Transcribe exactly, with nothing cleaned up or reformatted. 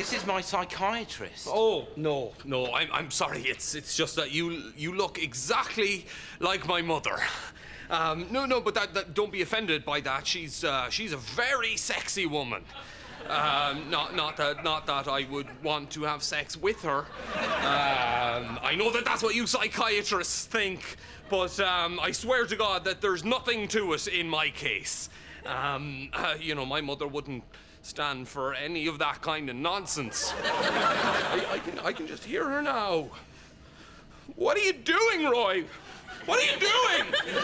This is my psychiatrist. Oh, no, no, I'm, I'm sorry. It's, it's just that you, you look exactly like my mother. Um, no, no, but that, that, don't be offended by that. She's, uh, she's a very sexy woman. Um, not, not, that, not that I would want to have sex with her. Um, I know that that's what you psychiatrists think, but um, I swear to God that there's nothing to it in my case. Um, uh, you know, my mother wouldn't stand for any of that kind of nonsense. I, I, can, I can just hear her now. What are you doing, Roy? What are you doing?